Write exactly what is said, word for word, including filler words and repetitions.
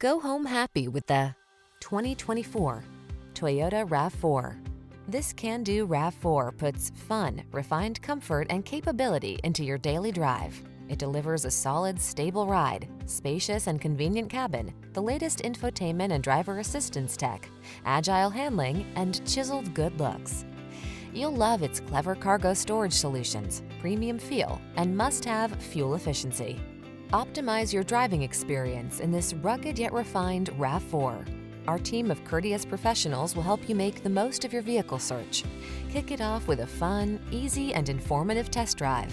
Go home happy with the twenty twenty-four Toyota RAV four. This can-do RAV four puts fun, refined comfort, and capability into your daily drive. It delivers a solid, stable ride, spacious and convenient cabin, the latest infotainment and driver assistance tech, agile handling, and chiseled good looks. You'll love its clever cargo storage solutions, premium feel, and must-have fuel efficiency. Optimize your driving experience in this rugged yet refined RAV four. Our team of courteous professionals will help you make the most of your vehicle search. Kick it off with a fun, easy, and informative test drive.